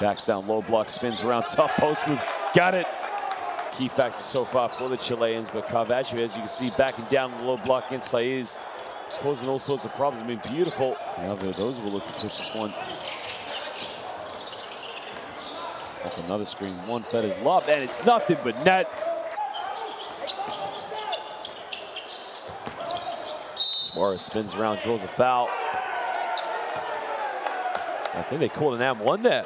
Backs down, low block, spins around, tough post move, got it. Key factor so far for the Chileans, but Carvacho, as you can see, backing down the low block against Saiz, causing all sorts of problems. I mean, beautiful. Now those will look to push this one. Off another screen, one fettered lob, and it's nothing but net. Suarez spins around, draws a foul. I think they called an and one there.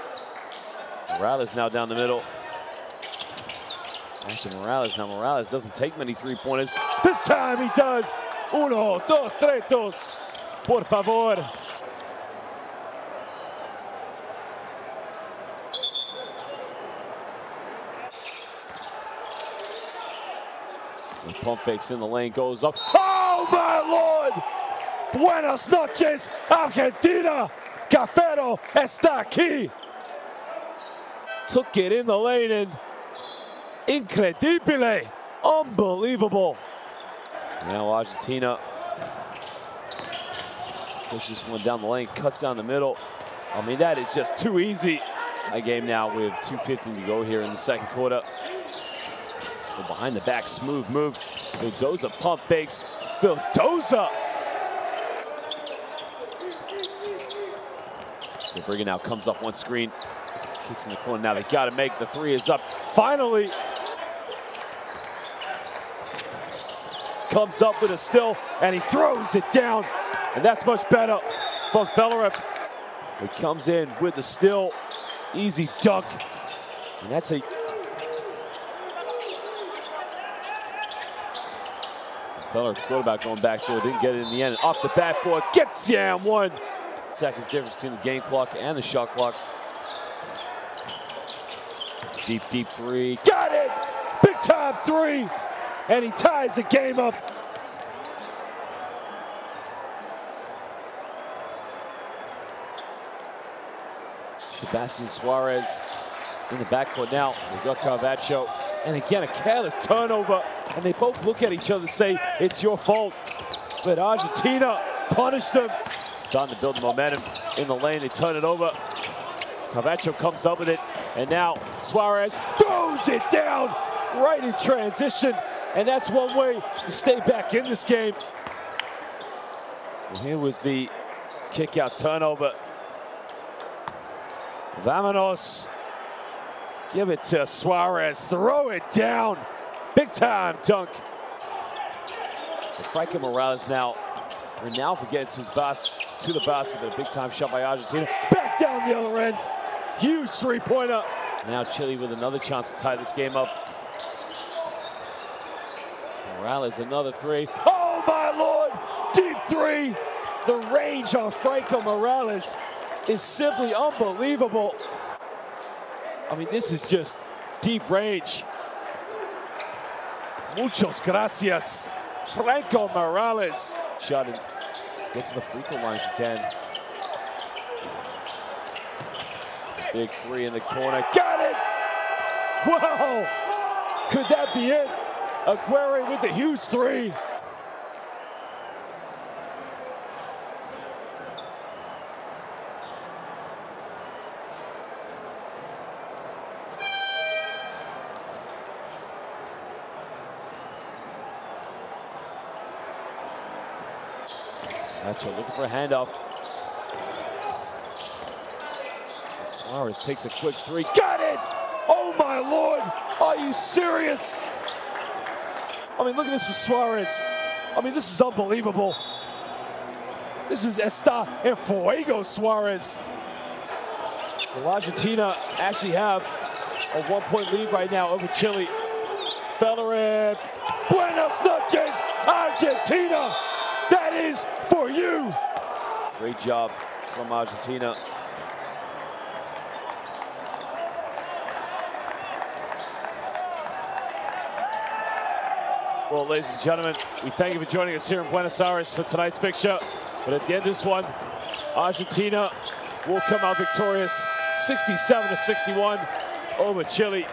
Morales now down the middle. Ashton Morales, now Morales doesn't take many three-pointers. This time he does! Uno, dos, tres, dos. Por favor. The pump fakes in the lane, goes up. Oh my Lord! Buenas noches, Argentina! Cafero está aquí! Took it in the lane and incredible, unbelievable. Now Argentina pushes one down the lane, cuts down the middle. I mean, that is just too easy. A game now with 2:15 to go here in the second quarter. But behind the back, smooth move. Mendoza pump fakes. Mendoza. Sabrina now comes up one screen, kicks in the corner. Now they got to make the three is up. Finally. Comes up with a still, and he throws it down. And that's much better from Fellerup. He comes in with a still. Easy dunk. And that's a... Fellerup thought about going back door. Didn't get it in the end. And off the backboard. Gets the and one. Seconds difference between the game clock and the shot clock. Deep, deep three. Got it! Big time three! And he ties the game up. Sebastian Suarez in the backcourt now. They got Carvacho. And again, a careless turnover. And they both look at each other and say, it's your fault. But Argentina punished them. Starting to build momentum in the lane. They turn it over. Carvacho comes up with it. And now Suarez throws it down right in transition. And that's one way to stay back in this game. Well, here was the kick out turnover. Vámonos. Give it to Suarez. Throw it down. Big time dunk. But Franco Morales now. Rinaldo gets his basket to the basket. But a big time shot by Argentina. Back down the other end. Huge three-pointer. Now Chile with another chance to tie this game up. Morales, another three. Oh, my Lord! Deep three. The range on Franco Morales is simply unbelievable. I mean, this is just deep range. Muchas gracias, Franco Morales. Shot and gets to the free throw line if you can. Big three in the corner. Got it! Whoa! Could that be it? Aguirre with the huge three. Nacho looking for a handoff. Suarez takes a quick three. Got it! Oh my Lord! Are you serious? I mean, look at this for Suarez. I mean, this is unbelievable. This is Está en Fuego Suarez. Well, Argentina actually have a one-point lead right now over Chile. Fellerup. Buenas noches, Argentina! That is for you! Great job from Argentina. Well, ladies and gentlemen, we thank you for joining us here in Buenos Aires for tonight's fixture. But at the end of this one, Argentina will come out victorious 67-61 over Chile.